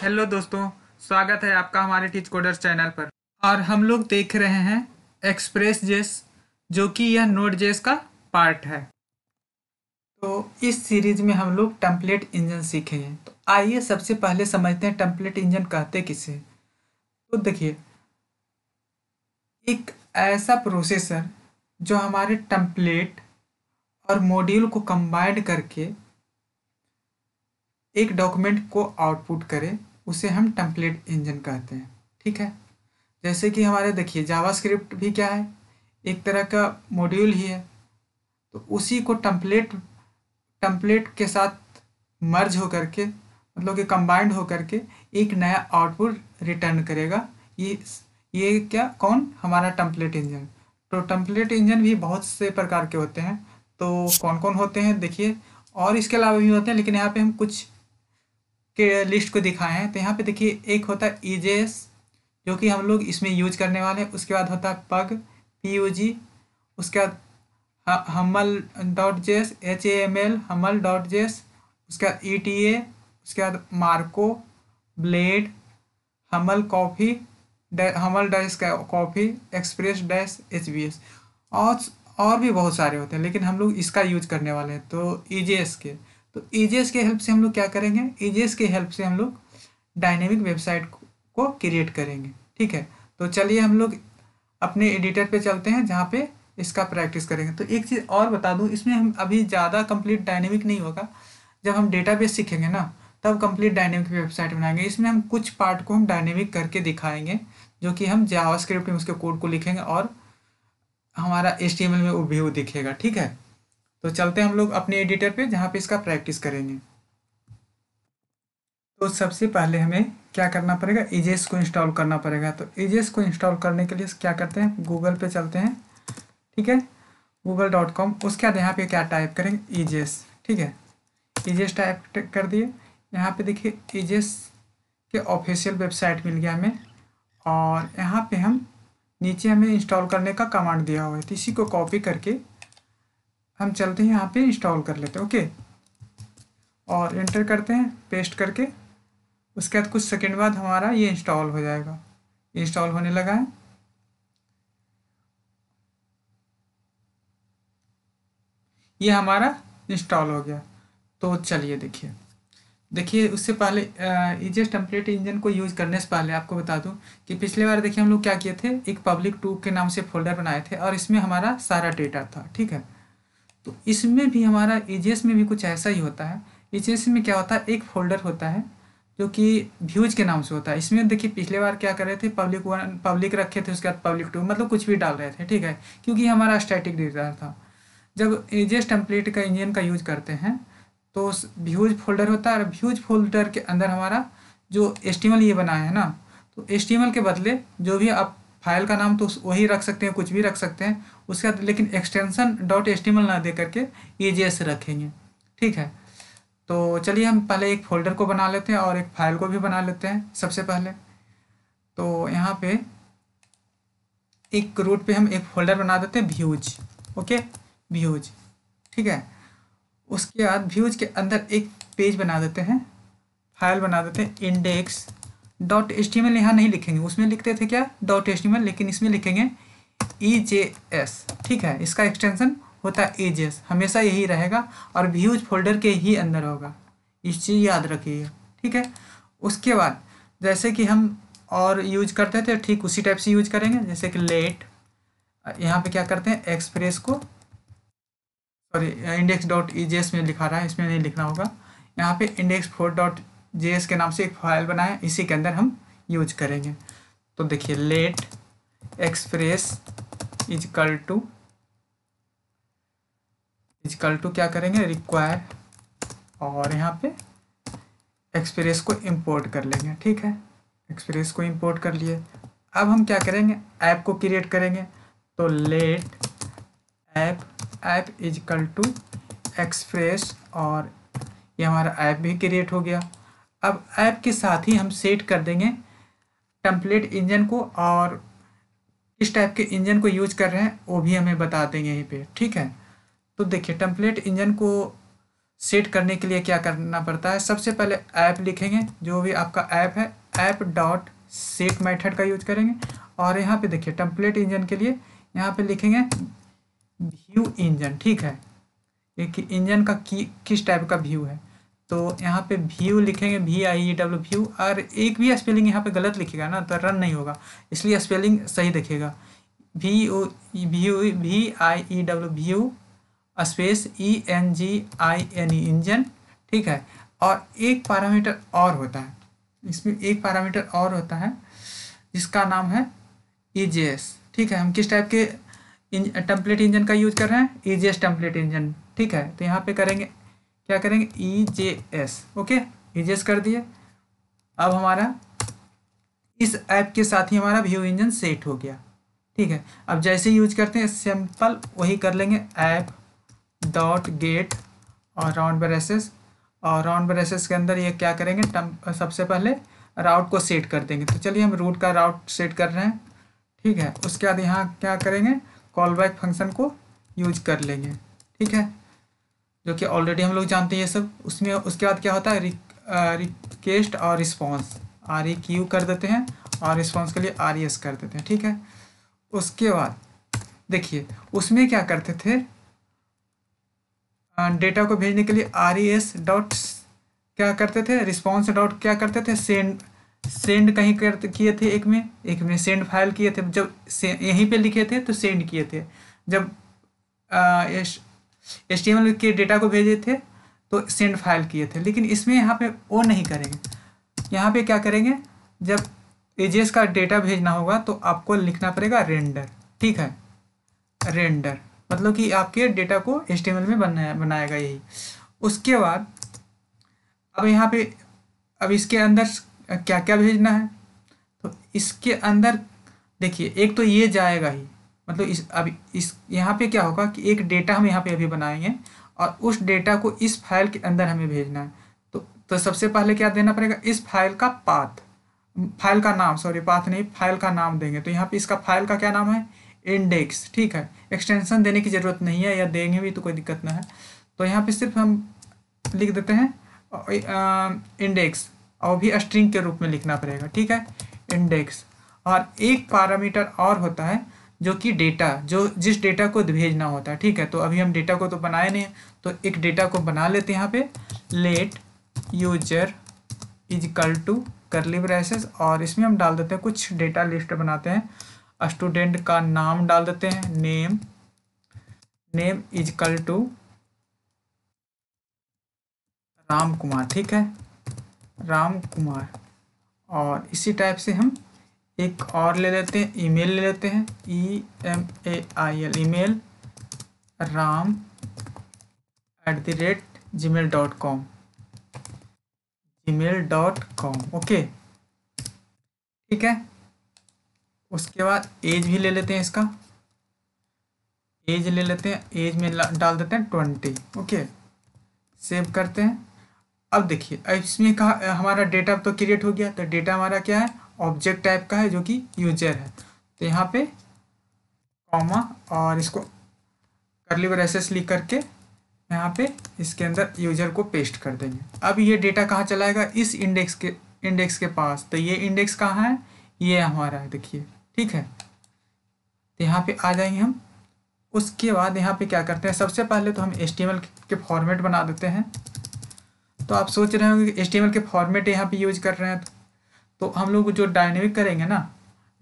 Hello दोस्तों, स्वागत है आपका हमारे टीच कोडर्स चैनल पर। और हम लोग देख रहे हैं एक्सप्रेस जेस, जो कि यह नोड जेस का पार्ट है। तो इस सीरीज में हम लोग टेम्पलेट इंजन सीखे हैं। तो आइए सबसे पहले समझते हैं टेम्पलेट इंजन कहते किसे। तो देखिए, एक ऐसा प्रोसेसर जो हमारे टेम्पलेट और मॉड्यूल को कंबाइंड करके एक डॉक्यूमेंट को आउटपुट करें, उसे हम टेम्पलेट इंजन कहते हैं। ठीक है, जैसे कि हमारे देखिए जावास्क्रिप्ट भी क्या है, एक तरह का मॉड्यूल ही है। तो उसी को टेम्पलेट के साथ मर्ज हो करके, मतलब कि कंबाइंड हो करके एक नया आउटपुट रिटर्न करेगा। ये क्या कौन हमारा टेम्पलेट इंजन। तो टेम्पलेट इंजन भी बहुत से प्रकार के होते हैं। तो कौन कौन होते हैं देखिए, और इसके अलावा भी होते हैं, लेकिन यहाँ पर हम कुछ के लिस्ट को दिखाए हैं। तो यहाँ पे देखिए एक होता है EJS, जो कि हम लोग इसमें यूज करने वाले हैं। उसके बाद होता है Pug PUG, उसके बाद Handlebars HAML, उसके बाद ETA, उसके बाद Marko blade, Handlebars Express HBS और भी बहुत सारे होते हैं, लेकिन हम लोग इसका यूज करने वाले हैं। तो EJS के हेल्प से हम लोग क्या करेंगे, EJS के हेल्प से हम लोग डायनेमिक वेबसाइट को क्रिएट करेंगे। ठीक है, तो चलिए हम लोग अपने एडिटर पे चलते हैं, जहाँ पे इसका प्रैक्टिस करेंगे। तो एक चीज़ और बता दूँ, इसमें हम अभी ज़्यादा कंप्लीट डायनेमिक नहीं होगा। जब हम डेटाबेस सीखेंगे ना, तब कंप्लीट डायनेमिक वेबसाइट बनाएंगे। इसमें हम कुछ पार्ट को हम डायनेमिक करके दिखाएंगे, जो कि हम जावास्क्रिप्ट में उसके कोड को लिखेंगे और हमारा HTML में वो व्यू दिखेगा। ठीक है, तो चलते हैं हम लोग अपने एडिटर पे, जहाँ पे इसका प्रैक्टिस करेंगे। तो सबसे पहले हमें क्या करना पड़ेगा, EJS को इंस्टॉल करना पड़ेगा। तो EJS को इंस्टॉल करने के लिए क्या करते हैं, गूगल पे चलते हैं। ठीक है, google.com। उसके बाद यहाँ पे क्या टाइप करेंगे, EJS। ठीक है, EJS टाइप कर दिए। यहाँ पे देखिए EJS के ऑफिशियल वेबसाइट मिल गया हमें, और यहाँ पे हम नीचे हमें इंस्टॉल करने का कमांड दिया हुआ है। तो इसी को कॉपी करके हम चलते हैं यहाँ पे इंस्टॉल कर लेते हैं। ओके, और एंटर करते हैं पेस्ट करके। उसके बाद कुछ सेकंड बाद हमारा ये इंस्टॉल हो जाएगा। इंस्टॉल होने लगा है। ये हमारा इंस्टॉल हो गया। तो चलिए देखिए उससे पहले EJS टेम्पलेट इंजन को यूज़ करने से पहले आपको बता दूं कि पिछले बार देखिए हम लोग क्या किए थे, एक पब्लिक टू के नाम से फोल्डर बनाए थे, और इसमें हमारा सारा डेटा था। ठीक है, तो इसमें भी हमारा EJS में भी कुछ ऐसा ही होता है। EJS में क्या होता है, एक फोल्डर होता है जो कि व्यूज के नाम से होता है। इसमें देखिए पिछले बार क्या कर रहे थे, पब्लिक 1 पब्लिक रखे थे, उसके बाद पब्लिक 2, मतलब कुछ भी डाल रहे थे। ठीक है, क्योंकि हमारा स्टैटिक डेटा था। जब EJS टेम्पलेट का इंजन का यूज करते हैं तो व्यूज फोल्डर होता है, और व्यूज फोल्डर के अंदर हमारा जो HTML ये बनाया है ना, तो HTML के बदले जो भी आप फाइल का नाम तो वही रख सकते हैं, कुछ भी रख सकते हैं उसका, लेकिन एक्सटेंशन .html ना दे करके EJS रखेंगे। ठीक है, तो चलिए हम पहले एक फोल्डर को बना लेते हैं और एक फाइल को भी बना लेते हैं। सबसे पहले तो यहाँ पे एक रूट पे हम एक फोल्डर बना देते हैं, व्यूज। Okay, views. ठीक है, उसके बाद व्यूज के अंदर एक पेज बना देते हैं, फाइल बना देते हैं, index.html। यहाँ नहीं लिखेंगे, उसमें लिखते थे क्या .html, लेकिन इसमें लिखेंगे EJS। ठीक है, इसका एक्सटेंशन होता है EJS, हमेशा यही रहेगा और व्यूज फोल्डर के ही अंदर होगा। इस चीज़ याद रखिए। ठीक है, उसके बाद जैसे कि हम और यूज करते थे, ठीक उसी टाइप से यूज करेंगे। जैसे कि लेट, यहाँ पे क्या करते हैं, एक्सप्रेस को index.js में लिखा रहा है, इसमें नहीं लिखना होगा। यहाँ पे index4.js के नाम से एक फाइल बनाए, इसी के अंदर हम यूज करेंगे। तो देखिए लेट एक्सप्रेस इजकल टू क्या करेंगे, रिक्वायर, और यहाँ पे एक्सप्रेस को इंपोर्ट कर लेंगे। ठीक है, एक्सप्रेस को इंपोर्ट कर लिए। अब हम क्या करेंगे, ऐप को क्रिएट करेंगे। तो let app is equal to express, और ये हमारा ऐप भी क्रिएट हो गया। अब ऐप के साथ ही हम सेट कर देंगे टेम्पलेट इंजन को, और किस टाइप के इंजन को यूज कर रहे हैं वो भी हमें बता देंगे यहीं पे। ठीक है, तो देखिए टेम्पलेट इंजन को सेट करने के लिए क्या करना पड़ता है, सबसे पहले ऐप लिखेंगे, जो भी आपका ऐप है ऐप डॉट सेट मैथड का यूज करेंगे। और यहाँ पे देखिए टेम्पलेट इंजन के लिए यहाँ पे लिखेंगे व्यू इंजन, ठीक है, एक इंजन का किस टाइप का व्यू है, तो यहाँ पे व्यू लिखेंगे VIEW व्यू। और एक भी स्पेलिंग यहाँ पे गलत लिखेगा ना तो रन नहीं होगा, इसलिए स्पेलिंग सही देखेगा VIEW view space ENGINE engine, ठीक है। और एक पैरामीटर और होता है इसमें, एक पैरामीटर और होता है जिसका नाम है EJS, ठीक है। हम किस टाइप के टेम्पलेट इंजन का यूज कर रहे हैं, EJS टेम्पलेट इंजन, ठीक है। तो यहाँ पे करेंगे क्या करेंगे EJS, ओके EJS कर दिए। अब हमारा इस ऐप के साथ ही हमारा व्यू इंजन सेट हो गया, ठीक है। अब जैसे यूज करते हैं सिंपल वही कर लेंगे, ऐप डॉट गेट और राउंड ब्रेसेस, और राउंड ब्रेसेस के अंदर ये क्या करेंगे सबसे पहले राउट को सेट कर देंगे। तो चलिए हम रूट का राउट सेट कर रहे हैं, ठीक है। उसके बाद यहाँ क्या करेंगे कॉल बैक फंक्शन को यूज कर लेंगे, ठीक है, जो कि ऑलरेडी हम लोग जानते हैं ये सब उसमें। उसके बाद क्या होता है रिक्वेस्ट और रिस्पॉन्स, REQ कर देते हैं और रिस्पॉन्स के लिए RES कर देते हैं, ठीक है। उसके बाद देखिए उसमें क्या करते थे, डेटा को भेजने के लिए RES डॉट क्या करते थे, रिस्पॉन्स डॉट क्या करते थे, सेंड कहीं किए थे, एक में सेंड फाइल किए थे, जब यहीं पे लिखे थे तो सेंड किए थे, जब HTML के डेटा को भेजे थे तो सेंड फाइल किए थे। लेकिन इसमें यहाँ पे वो नहीं करेंगे, यहाँ पे क्या करेंगे जब EJS का डेटा भेजना होगा तो आपको लिखना पड़ेगा रेंडर, ठीक है, रेंडर मतलब कि आपके डेटा को HTML में बनाएगा यही। उसके बाद अब यहाँ पे अब इसके अंदर क्या क्या भेजना है, तो इसके अंदर देखिए एक तो ये जाएगा ही, मतलब इस यहाँ पे क्या होगा कि एक डेटा हम यहाँ पे अभी बनाएंगे और उस डेटा को इस फाइल के अंदर हमें भेजना है। तो सबसे पहले क्या देना पड़ेगा, इस फाइल का पाथ, फाइल का नाम, सॉरी पाथ नहीं फाइल का नाम देंगे। तो यहाँ पे इसका फाइल का क्या नाम है, इंडेक्स, ठीक है, एक्सटेंशन देने की ज़रूरत नहीं है, या देंगे भी तो कोई दिक्कत ना है। तो यहाँ पे सिर्फ हम लिख देते हैं इंडेक्स, और भी स्ट्रिंग के रूप में लिखना पड़ेगा, ठीक है, इंडेक्स। और एक पैरामीटर और होता है जो कि डेटा, जो जिस डेटा को भेजना होता है, ठीक है। तो अभी हम डेटा को तो बनाए नहीं, तो एक डेटा को बना लेते हैं यहाँ पे, let user is equal to curly braces, और इसमें हम डाल देते हैं कुछ डेटा लिस्ट बनाते हैं, स्टूडेंट का नाम डाल देते हैं, name is equal to Ram Kumar, ठीक है, राम कुमार। और इसी टाइप से हम एक और ले लेते हैं, ईमेल ले लेते हैं, EMAIL ईमेल, ram@gmail.com ओके, ठीक है। उसके बाद एज भी ले लेते हैं, इसका एज ले लेते हैं, एज में डाल देते हैं 20, ओके, सेव करते हैं। अब देखिए इसमें कहा हमारा डेटा तो क्रिएट हो गया, तो डेटा हमारा क्या है, ऑब्जेक्ट टाइप का है जो कि यूजर है। तो यहाँ पे कॉमा और इसको करली ब्रेसेस लिख करके यहाँ पे इसके अंदर यूजर को पेस्ट कर देंगे। अब ये डेटा कहाँ चलाएगा, इस इंडेक्स के पास। तो ये इंडेक्स कहाँ है, ये हमारा है, देखिए, ठीक है। तो यहाँ पे आ जाएंगे हम। उसके बाद यहाँ पे क्या करते हैं, सबसे पहले तो हम HTML के फॉर्मेट बना देते हैं। तो आप सोच रहे होंगे कि HTML के फॉर्मेट यहाँ पे यूज कर रहे हैं, तो हम लोग जो डायनेमिक करेंगे ना,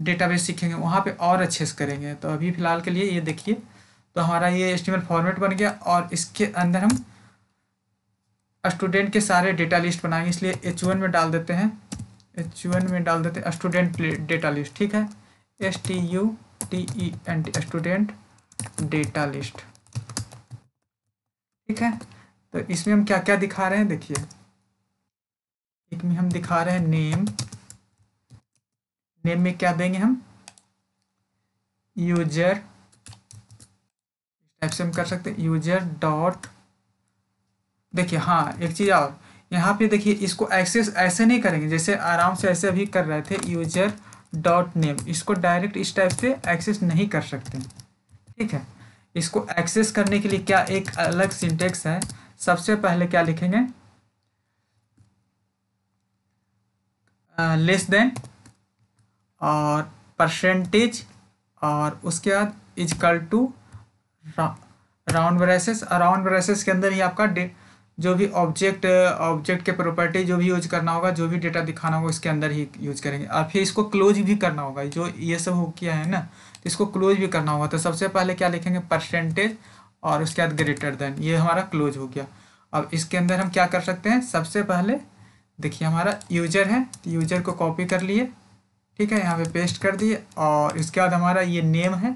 डेटाबेस सीखेंगे, वहाँ पे और अच्छे से करेंगे। तो अभी फ़िलहाल के लिए ये देखिए, तो हमारा ये HTML फॉर्मेट बन गया, और इसके अंदर हम स्टूडेंट के सारे डेटा लिस्ट बनाएंगे, इसलिए H1 में डाल देते हैं, स्टूडेंट डेटा लिस्ट, ठीक है, STUDENT स्टूडेंट डेटा लिस्ट, ठीक है। तो इसमें हम क्या क्या दिखा रहे हैं, देखिए एक में हम दिखा रहे हैं नेम में क्या देंगे हम, यूजर, टाइप से हम कर सकते हैं, यूजर डॉट, देखिए हाँ एक चीज़ और यहाँ पे देखिए, इसको एक्सेस ऐसे नहीं करेंगे जैसे आराम से ऐसे अभी कर रहे थे, यूजर डॉट नेम, इसको डायरेक्ट इस टाइप से एक्सेस नहीं कर सकते, ठीक है। इसको एक्सेस करने के लिए क्या एक अलग सिंटेक्स है, सबसे पहले क्या लिखेंगे, लेस देन और परसेंटेज और उसके बाद इजकल टू राउंड ब्रेसेस। और राउंड ब्रेसेस के अंदर ही आपका जो भी ऑब्जेक्ट के प्रॉपर्टी जो भी यूज करना होगा, जो भी डेटा दिखाना होगा इसके अंदर ही यूज करेंगे। और फिर इसको क्लोज भी करना होगा, जो ये सब हो किया है ना इसको क्लोज भी करना होगा। तो सबसे पहले क्या लिखेंगे परसेंटेज और उसके बाद ग्रेटर देन, ये हमारा क्लोज हो गया। अब इसके अंदर हम क्या कर सकते हैं, सबसे पहले देखिए हमारा यूजर है, यूजर को कॉपी कर लिए, ठीक है, यहाँ पे पेस्ट कर दिए। और इसके बाद हमारा ये नेम है,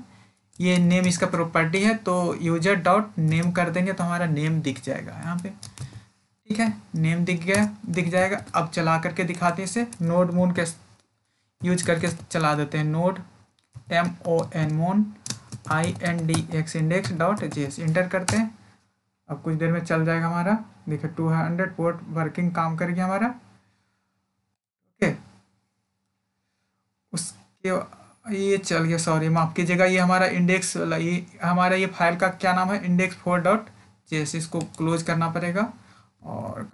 ये नेम इसका प्रॉपर्टी है, तो यूजर डॉट नेम कर देंगे तो हमारा नेम दिख जाएगा यहाँ पे, ठीक है, नेम दिख गया, दिख जाएगा। अब चला करके दिखाते हैं इसे, नोड मोन के यूज करके चला देते हैं, node MON mon INDX index .js enter करते हैं। अब कुछ देर में चल जाएगा हमारा, देखिए 200 पोर्ट वर्किंग काम कर गया हमारा, ओके। उसके ये चल गया, सॉरी माफ कीजिएगा, ये हमारा इंडेक्स, ये हमारा ये फाइल का क्या नाम है, index4.js, इसको क्लोज करना पड़ेगा। और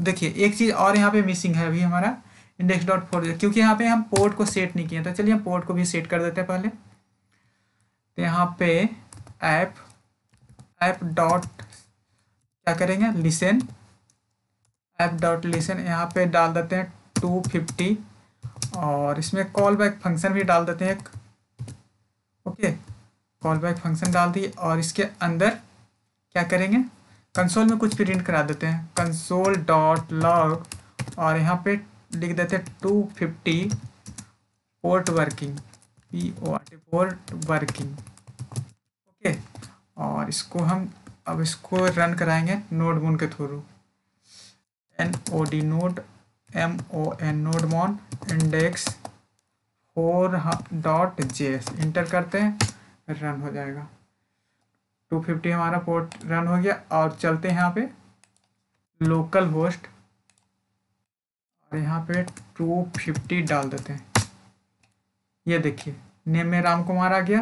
देखिए एक चीज़ और यहाँ पे मिसिंग है अभी हमारा index.4, क्योंकि यहाँ पे हम पोर्ट को सेट नहीं किया था। चलिए हम पोर्ट को भी सेट कर देते हैं पहले। तो यहाँ पे ऐप डॉट क्या करेंगे, लिसन, ऐप डॉट लिसन यहाँ पे डाल देते हैं 250 और इसमें कॉल बैक फंक्शन भी डाल देते हैं एक, ओके, कॉल बैक फंक्शन डाल दिए। और इसके अंदर क्या करेंगे, कंसोल में कुछ प्रिंट करा देते हैं, कंसोल डॉट लॉग और यहाँ पे लिख देते हैं 250 port working, PORT port working, okay. और इसको हम अब इसको रन कराएंगे नोडमोन के through, NOD node MON nodemon index4.js enter करते हैं, रन हो जाएगा। 250 हमारा पोर्ट रन हो गया। और चलते हैं यहाँ पे लोकल होस्ट और यहाँ पे 250 डाल देते हैं। ये देखिए नेम में राम कुमार आ गया,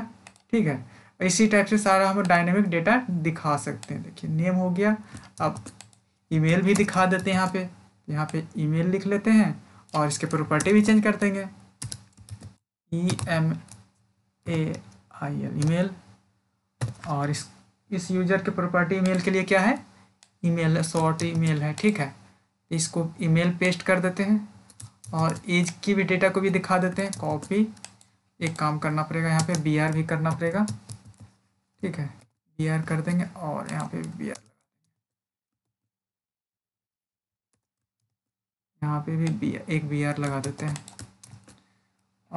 ठीक है। इसी टाइप से सारा हम डायनेमिक डेटा दिखा सकते हैं। देखिए नेम हो गया, अब ईमेल भी दिखा देते हैं यहाँ पे, यहाँ पे ईमेल लिख लेते हैं और इसके प्रॉपर्टी भी चेंज कर देंगे, EMAIL ईमेल। और इस यूजर के प्रॉपर्टी ईमेल के लिए क्या है, ईमेल शॉर्ट ईमेल है, ठीक है, इसको ईमेल पेस्ट कर देते हैं। और एज की भी डेटा को भी दिखा देते हैं, कॉपी, एक काम करना पड़ेगा यहाँ पे BR भी करना पड़ेगा, ठीक है, BR कर देंगे और यहाँ पे BR, यहाँ पे भी एक BR लगा देते हैं।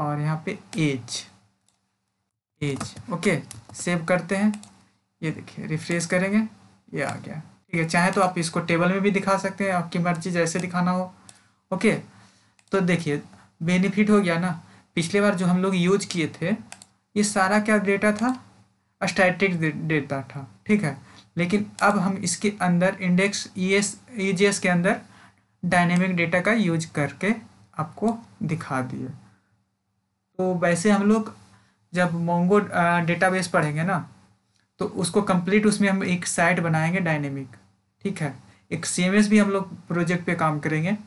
और यहाँ पे एज, ओके, सेव करते हैं। ये देखिए रिफ्रेश करेंगे, ये आ गया, ठीक है। चाहे तो आप इसको टेबल में भी दिखा सकते हैं, आपकी मर्जी जैसे दिखाना हो, ओके। तो देखिए बेनिफिट हो गया ना, पिछले बार जो हम लोग यूज किए थे ये सारा क्या डेटा था, स्टैटिक डेटा था, ठीक है। लेकिन अब हम इसके अंदर इंडेक्स EJS के अंदर डायनेमिक डेटा का यूज करके आपको दिखा दिए। तो वैसे हम लोग जब मोंगो डेटाबेस पढ़ेंगे ना तो उसको कंप्लीट, उसमें हम एक साइट बनाएंगे डायनेमिक, ठीक है। एक CMS भी हम लोग प्रोजेक्ट पे काम करेंगे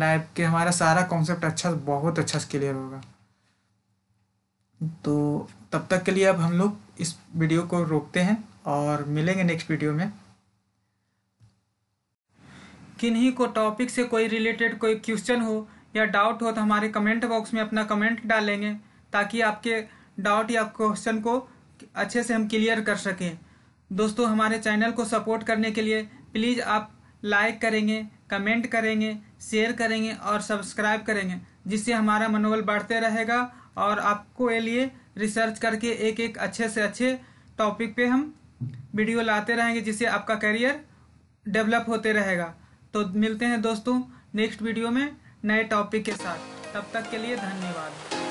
लाइव के, हमारा सारा कॉन्सेप्ट बहुत अच्छा क्लियर होगा। तो तब तक के लिए अब हम लोग इस वीडियो को रोकते हैं और मिलेंगे नेक्स्ट वीडियो में। किन्हीं को टॉपिक से कोई रिलेटेड कोई क्वेश्चन हो या डाउट हो तो हमारे कमेंट बॉक्स में अपना कमेंट डालेंगे, ताकि आपके डाउट या क्वेश्चन को अच्छे से हम क्लियर कर सकें। दोस्तों हमारे चैनल को सपोर्ट करने के लिए प्लीज़ आप लाइक करेंगे, कमेंट करेंगे, शेयर करेंगे और सब्सक्राइब करेंगे, जिससे हमारा मनोबल बढ़ते रहेगा और आपको के लिए रिसर्च करके एक एक अच्छे से अच्छे टॉपिक पे हम वीडियो लाते रहेंगे, जिससे आपका करियर डेवलप होते रहेगा। तो मिलते हैं दोस्तों नेक्स्ट वीडियो में नए टॉपिक के साथ, तब तक के लिए धन्यवाद।